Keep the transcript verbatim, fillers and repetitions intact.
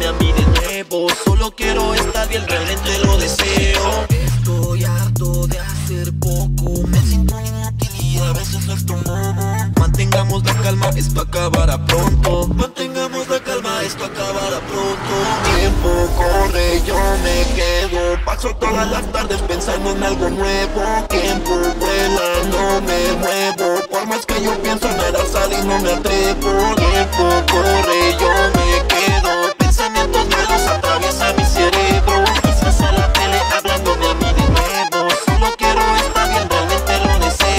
Vuélveme a mí de nuevo, solo quiero estar bien, realmente lo deseo. Estoy harto de hacer poco, me siento inútil y a veces no estoy modo. Mantengamos la calma, esto acabará pronto. Mantengamos la calma, esto acabará pronto. Tiempo corre, yo me quedo, paso todas las tardes pensando en algo nuevo. Tiempo vuela, no me muevo, por más que yo pienso nada sale y no me atrevo. Tiempo corre, yo me quedo, pensamientos malos atraviesan mi cerebro. Quizás a la tele hablándome a mí de nuevo, solo quiero estar bien, realmente lo deseo.